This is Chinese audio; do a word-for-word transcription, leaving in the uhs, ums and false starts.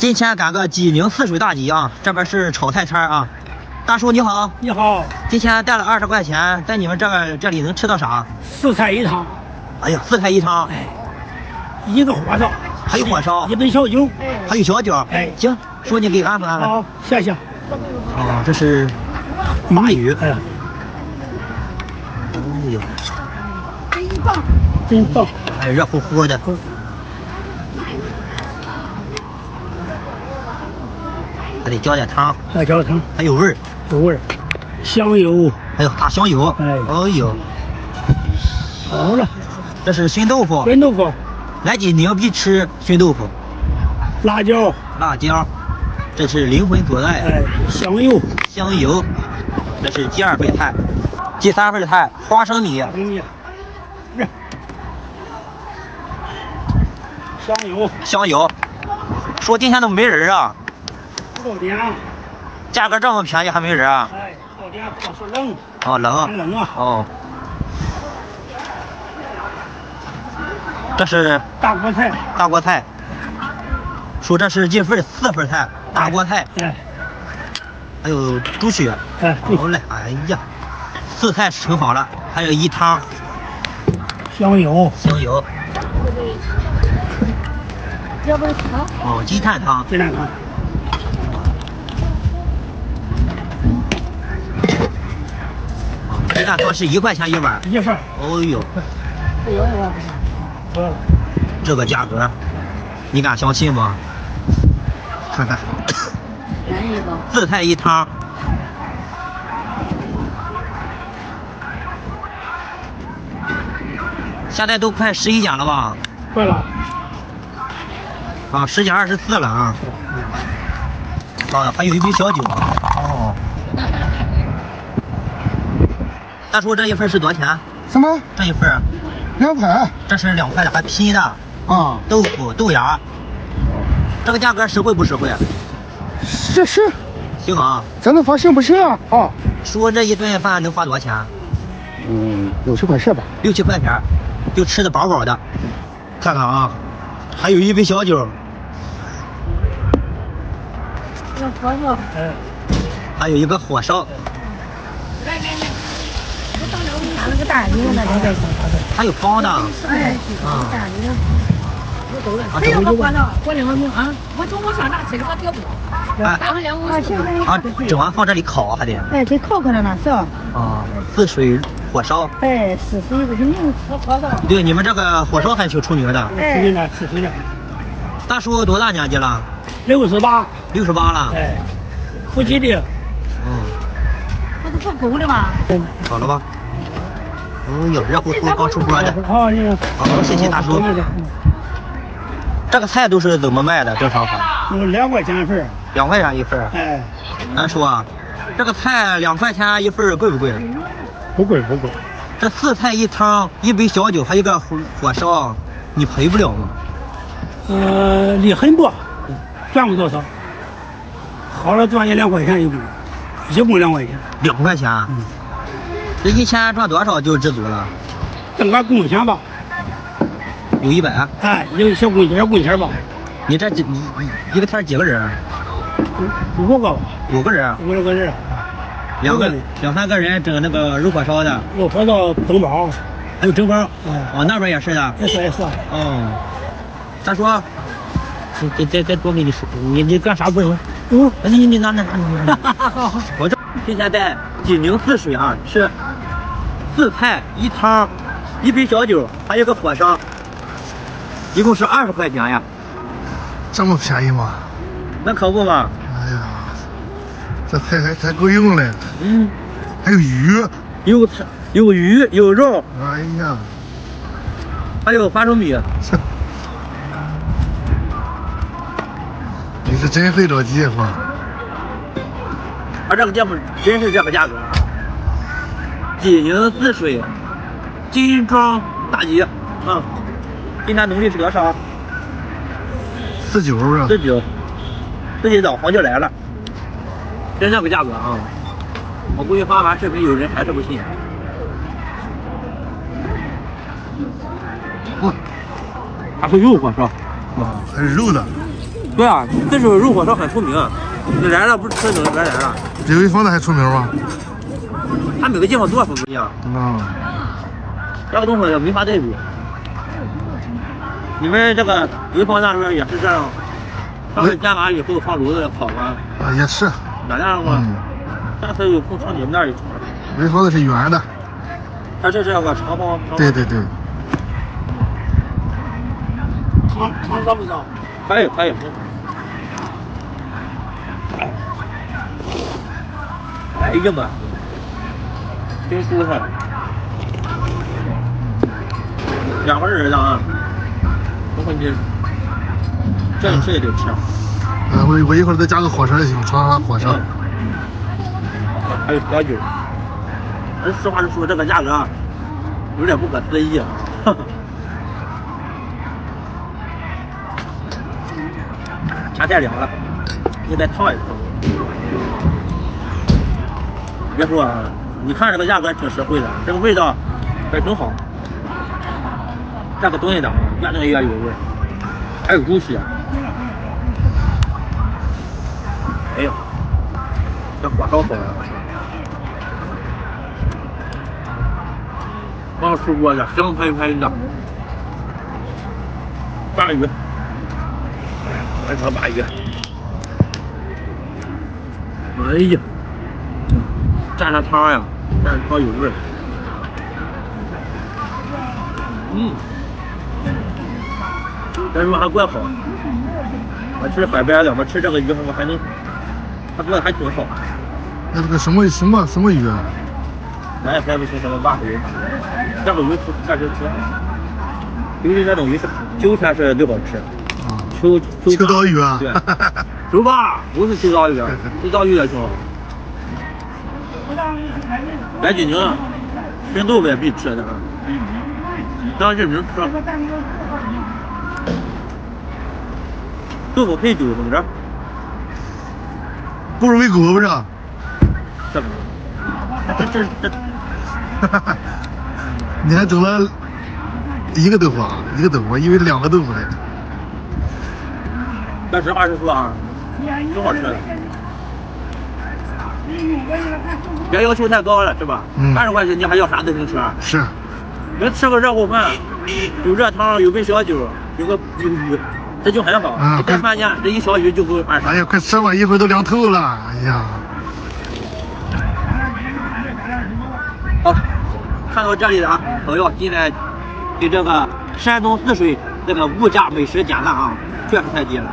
今天赶个济宁泗水大集啊，这边是炒菜摊啊。大叔你好，你好，今天带了二十块钱，在你们这个这里能吃到啥？四菜一汤。哎呀，四菜一汤，哎，一个火烧，还有火烧，一杯小酒，还有小酒。哎，行，叔你给安排安排。好，谢谢。哦，这是马鱼，哎呀，哎呦，真棒，真棒，哎，热乎乎的。 还得浇点汤，还浇点汤，还有味儿，有味儿，香油，还有大香油，哎，哎呦，好了，这是熏豆腐，熏豆腐，来济宁必吃熏豆腐，辣椒，辣椒，这是灵魂所在，哎，香油，香油，这是第二份菜，第三份菜花生米，花生米，香油，香油，说今天怎么没人啊？ 不够凉，价格这么便宜还没人啊？哎，不够凉，不好说冷。哦，冷。还冷啊。哦。这是大锅菜。大锅菜。说这是进份四份菜，大锅菜。哎。还有猪血。哎。好嘞，哎呀，四菜盛好了，还有一汤。香油。香油。要不是汤。哦，鸡蛋汤。鸡蛋汤。 鸡蛋汤是一块钱一碗，一份。哦呦，不要了，不要了。这个价格，你敢相信吗？看看，便宜吧。四菜一汤。现在都快十一点了吧？快了。啊，十点二十四了啊。啊，还有一杯小酒。哦。 大叔，这一份是多少钱？什么？这一份？两块。这是两块的，还拼的。啊。豆腐、豆芽，这个价格实惠不实惠？这是。行啊。咱能发行不行啊？啊。说这一顿饭能花多少钱？嗯，六七块钱吧。六七块钱，就吃的饱饱的。看看啊，还有一杯小酒。有火烧。嗯。还有一个火烧。来来来。 拿了个大鱼，那就再行。还有包的。哎，啊，大鱼。啊，这个关了，关两分钟啊！我中午上那吃，我点不。哎，打上两分钟。啊，整完放这里烤还得。哎，得烤烤着呢，是吧？啊，泗水火烧。哎，泗水不是名吃火烧。对，你们这个火烧还挺出名的。哎，出名的，出名的。大叔多大年纪了？六十八。六十八了。哎，夫妻的。嗯。不是不够的吗？好了吧。 嗯，有热乎乎刚出锅的。好，谢谢大叔。这个菜都是怎么卖的？正常份。两块钱一份。两块钱一份。哎，咱说啊，这个菜两块钱一份贵不贵？不贵不贵。这四菜一汤，一杯小酒，还有一个火火烧，你赔不了吗？呃，你很薄，赚不多少。好了，赚一两块钱一斤，一斤两块钱。两块钱。嗯。 这一天赚多少就知足了？挣个工钱吧，有一百、啊。哎，一个小工钱，小工钱吧。你这几你一个摊几个人？五个吧。五个人。五六个人。两个两三个人整那个肉火烧的。肉火烧蒸包，还有蒸包。哎。哦，那边也是的。也是也是。哦。大叔，再再再多给你说，你你干啥不行？嗯。你你拿拿拿。我这今天在济宁泗水啊吃。 四菜一汤，一杯小酒，还有个火烧，一共是二十块钱呀。这么便宜吗？那可不嘛。哎呀，这菜还才够用嘞。嗯。还有鱼，有有鱼有肉。哎呀，还有花生米。你是真会找地方。啊，这个节目真是这个价格。 济宁泗水金庄大集，啊，今天农历是多少？四九啊。四九，自己早上就来了，真这个价格啊！我估计发完视频有人还是不信。哇、哦，还会肉火烧，哇、哦，还是肉的，对啊，这时候入火烧很出名，你来了不是吃冷白来了？比潍坊的还出名吗？它每个地方做法不一样。嗯，这个东西没法对比。你们这个潍坊那边也是这样，他们煎完以后放炉子烤吗？啊，也是。哪样吗？下次有空上你们那里吃。潍坊的是圆的。它这是个长方。对对对。长长烧不烧？可以可以。 哎呀妈，真舒服！两个人啊，不会吃，这这也得吃。呃，我我一会儿再加个火烧就行，尝尝火烧。还有小酒。哎，实话实说，这个价格有点不可思议啊！呵呵茶太凉了，你再烫一烫。 别说啊，你看这个价格挺实惠的，这个味道也挺好。这个东西的越弄越有味，还有猪血。哎呦，这火烧好了，刚出锅的，香喷喷的。鲅鱼，来条鲅鱼。哎呀！ 蘸上汤呀，蘸上汤有味儿。嗯，这肉还怪好。我吃海边的，我吃这个鱼，我还能，它做的还挺好。那这个什么什么什么鱼啊？咱也分不清什么大鱼。这个鱼确实挺好，尤其那种鱼是秋天是最好吃。啊，秋秋秋刀鱼啊？对，竹吧不是秋刀鱼，秋刀鱼也挺好。 来济宁，炖豆腐也必吃的啊！当时能吃豆腐配酒怎么着？不如喂狗不是？这这这，你还整了一个豆腐啊？一个豆腐，因为两个豆腐嘞。但实话实说啊，挺好吃的。 别要求太高了，是吧？嗯。二十块钱你还要啥都能吃。是。能吃个热乎饭，有热汤，有杯小酒，有个有鱼，这就很好。啊。再饭店这一小鱼就够二十。哎呀，快吃吧，一会儿都凉透了。哎呀。好，看到这里了啊，朋友，进来对这个山东泗水这个物价美食点赞啊，确实太低了。